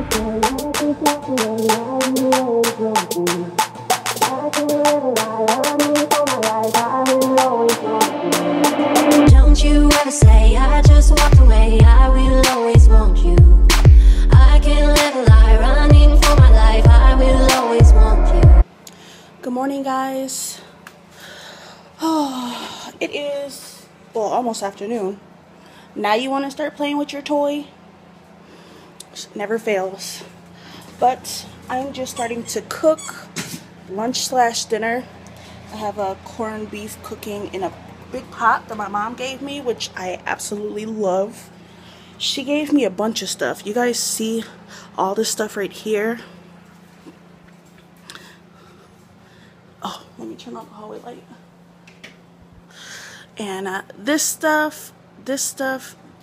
Don't you ever say I just walked away, I will always want you. I can't live a lie, running for my life, I will always want you. Good morning, guys. Oh, it is, well, almost afternoon. Now you want to start playing with your toy? Never fails. But I'm just starting to cook lunch / dinner. I have a corned beef cooking in a big pot that my mom gave me, which I absolutely love. She gave me a bunch of stuff. You guys see all this stuff right here? Oh, let me turn off the hallway light. And this stuff,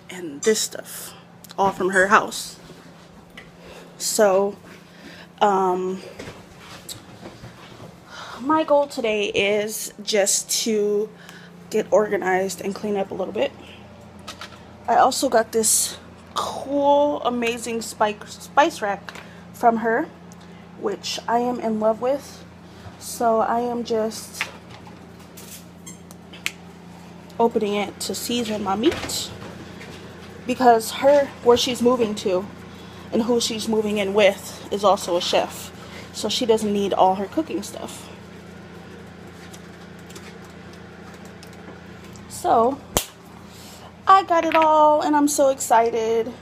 and this stuff. All from her house. So, my goal today is just to get organized and clean up a little bit. I also got this cool, amazing spice rack from her, which I am in love with. So I am just opening it to season my meat, because where she's moving to and who she's moving in with is also a chef, so she doesn't need all her cooking stuff. So I got it all and I'm so excited,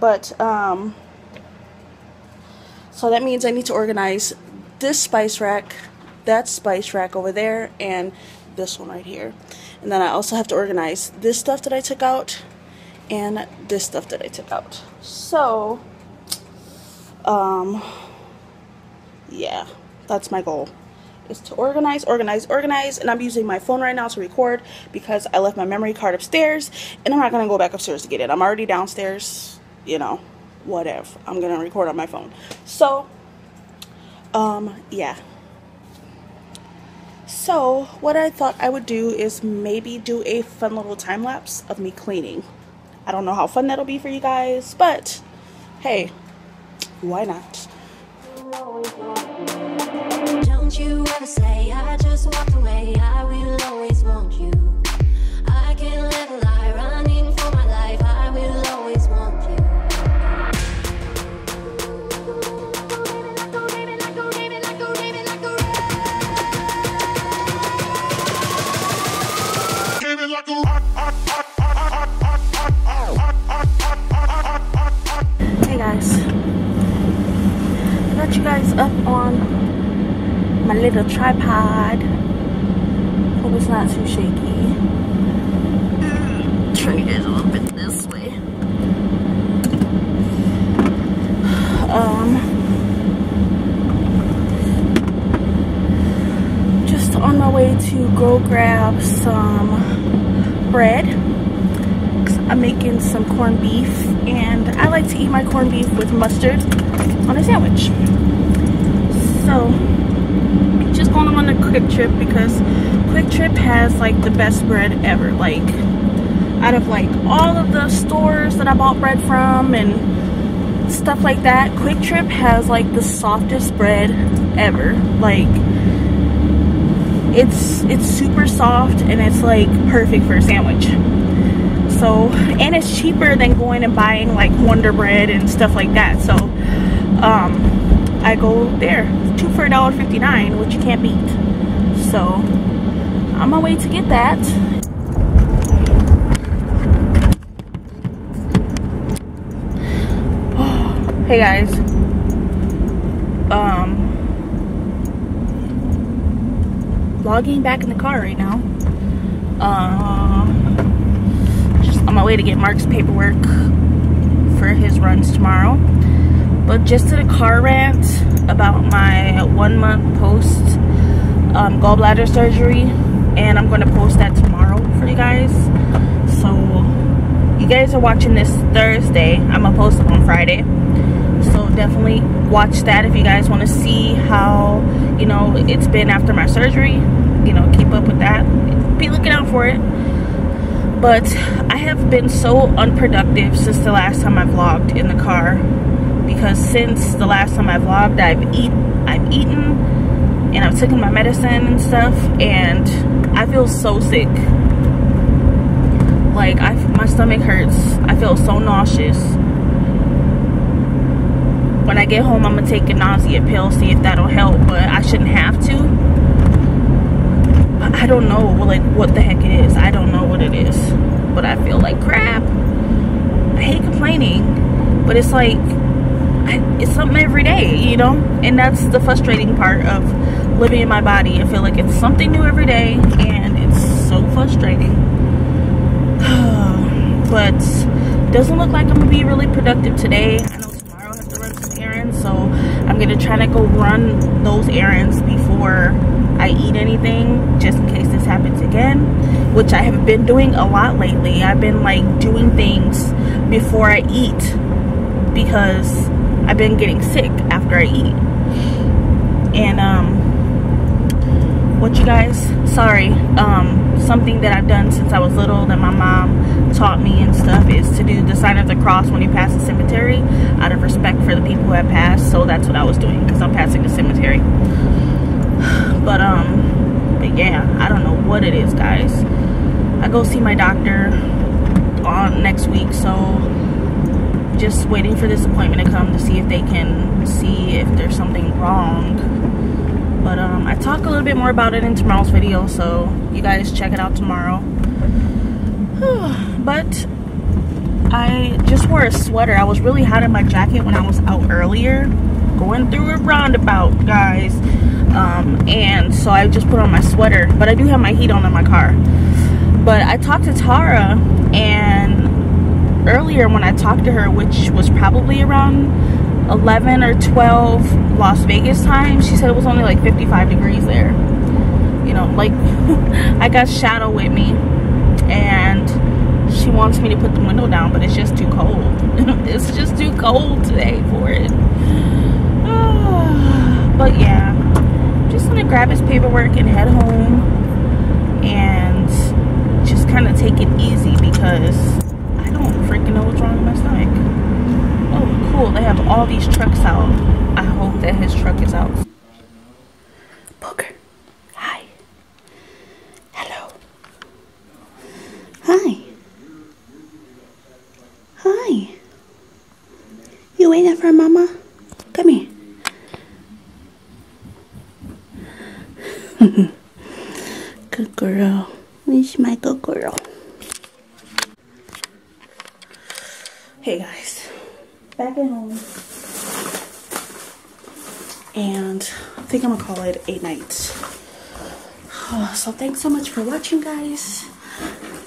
but so that means I need to organize this spice rack, that spice rack over there, and this one right here. And then I also have to organize this stuff that I took out and this stuff that I took out. So, yeah, that's my goal, is to organize. And I'm using my phone right now to record because I left my memory card upstairs and I'm not going to go back upstairs to get it. I'm already downstairs, you know, whatever. I'm going to record on my phone. So, yeah. So what I thought I would do is maybe do a fun little time lapse of me cleaning. I don't know how fun that'll be for you guys, but hey, why not? Don't you ever say I just walked away, I will always want you. I can't live a lie, running for my life, I will always want you. Hey guys, I got you guys up on my little tripod. Hope it's not too shaky. Turn you guys a little bit this way. Just on my way to go grab some bread. I'm making some corned beef, and I like to eat my corned beef with mustard on a sandwich. So, just going on a Quick Trip because Quick Trip has like the best bread ever. Like, out of like all of the stores that I bought bread from and stuff like that, Quick Trip has like the softest bread ever. Like, it's super soft and it's like perfect for a sandwich. So, and it's cheaper than going and buying like Wonder Bread and stuff like that. So I go there, two for $1.59, which you can't beat. So I'm on my way to get that. Hey guys, vlogging back in the car right now. On my way to get Mark's paperwork for his runs tomorrow, but just did a car rant about my 1 month post gallbladder surgery, and I'm going to post that tomorrow for you guys. So you guys are watching this Thursday, I'm going to post it on Friday, so definitely watch that if you guys want to see how, you know, it's been after my surgery. You know, keep up with that, be looking out for it. But I have been so unproductive since the last time I vlogged in the car, because since the last time I vlogged, I've eaten and I've taken my medicine and stuff, and I feel so sick. Like, my stomach hurts. I feel so nauseous. When I get home, I'm gonna take a nausea pill, see if that'll help, but I shouldn't have to. I don't know, like, what the heck it is. I don't know what it is, but I feel like crap. I hate complaining, but it's like, it's something every day, you know? And that's the frustrating part of living in my body. I feel like it's something new every day, and it's so frustrating. But doesn't look like I'm gonna be really productive today. I know tomorrow I have to run some errands, so I'm gonna try to go run those errands before I eat anything, just in case this happens again, which I have been doing a lot lately. I've been like doing things before I eat because I've been getting sick after I eat. And what you guys, sorry, something that I've done since I was little that my mom taught me and stuff is to do the sign of the cross when you pass the cemetery out of respect for the people who have passed. So that's what I was doing because I'm passing the cemetery. But yeah, I don't know what it is, guys. I go see my doctor on next week, so just waiting for this appointment to come to see if they can see if there's something wrong. But I talk a little bit more about it in tomorrow's video, so you guys check it out tomorrow. But I just wore a sweater. I was really hot in my jacket when I was out earlier, going through a roundabout, guys. And so I just put on my sweater, but I do have my heat on in my car. But I talked to Tara, and earlier when I talked to her, which was probably around 11 or 12 Las Vegas time, she said it was only like 55 degrees there, you know, like I got shadow with me, and she wants me to put the window down, but it's just too cold. It's just too cold today for it. But yeah, I'm just gonna grab his paperwork and head home and just kind of take it easy because I don't freaking know what's wrong with my stomach. Oh, cool. They have all these trucks out. I hope that his truck is out. Booker. Hi. Hello. Hi. Hi. You waiting for Mama? Come here. Good girl. Where's my good girl? Hey, guys. Back at home, and I think I'm gonna call it a night. So thanks so much for watching, guys.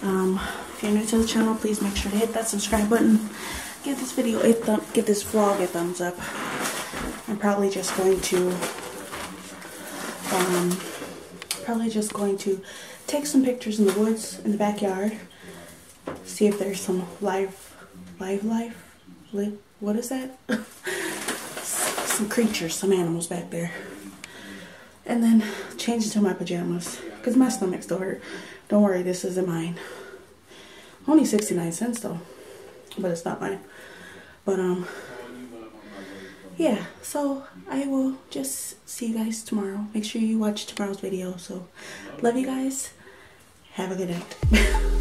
If you're new to the channel, please make sure to hit that subscribe button, give this video a thumb, give this vlog a thumbs up. I'm probably just going to take some pictures in the woods, in the backyard, see if there's some live what is that? Some creatures, some animals back there. And then change into my pajamas because my stomach still hurt. Don't worry, this isn't mine. Only 69 cents though, but it's not mine. But yeah, so I will just see you guys tomorrow. Make sure you watch tomorrow's video. So love you guys. Have a good night.